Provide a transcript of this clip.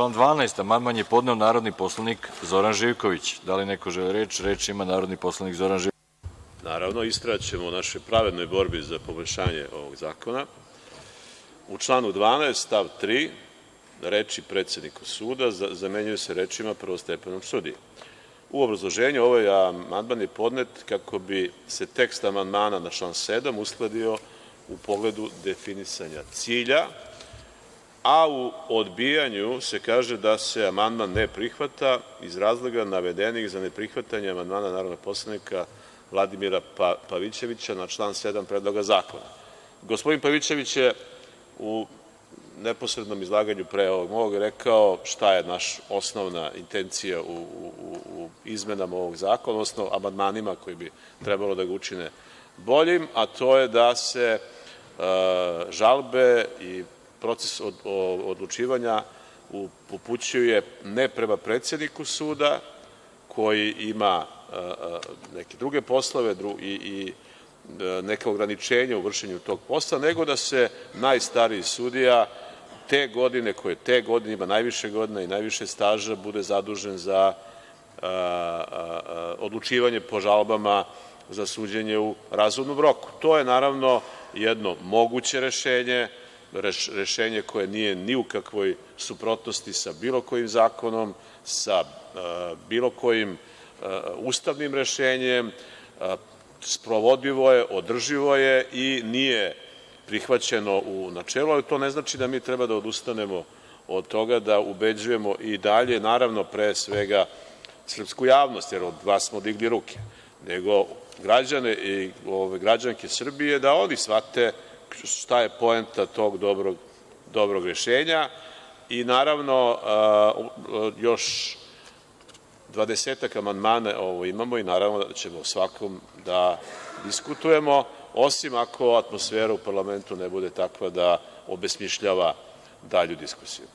Član 12. amandman je podneo narodni poslanik Zoran Živković. Da li neko želi reč? Reč ima narodni poslanik Zoran Živković. Naravno, istraćemo u našoj pravednoj borbi za poboljšanje ovog zakona. U članu 12. stav 3. reči predsedniku suda zamenjuju se rečima prvostepenom sudiji. U obrazloženju ovaj amandman je podnet kako bi se tekst amandmana na član 7 uskladio u pogledu definisanja cilja, a u odbijanju se kaže da se amandman ne prihvata iz razloga navedenih za neprihvatanje amandmana narodnog poslanika Vladimira Pavićevića na član 7 predloga zakona. Gospodin Pavićević je u neposrednom izlaganju pre ovog mog rekao šta je naša osnovna intencija u izmenama ovog zakona, odnosno amandmanima koji bi trebalo da ga učine boljim, a to je da se žalbe i proces odlučivanja upućuje ne prema predsedniku suda koji ima neke druge poslove i neka ograničenja u vršenju tog posla, nego da se najstariji sudija te godine, koje te godine ima najviše godina i najviše staža, bude zadužen za odlučivanje po žalbama za suđenje u razumnom roku. To je naravno jedno moguće rešenje koje nije ni u kakvoj suprotnosti sa bilo kojim zakonom, sa bilo kojim ustavnim rešenjem, sprovodivo je, održivo je i nije prihvaćeno u načelu, ali to ne znači da mi treba da odustanemo od toga da ubeđujemo i dalje, naravno pre svega srpsku javnost, jer od vas smo digli ruke, nego građane i građanke Srbije da oni shvate šta je poenta tog dobrog rešenja i naravno još 20-ak amandmana ovo imamo i naravno da ćemo o svakom da diskutujemo, osim ako atmosfera u parlamentu ne bude takva da obesmišljava dalju diskusiju.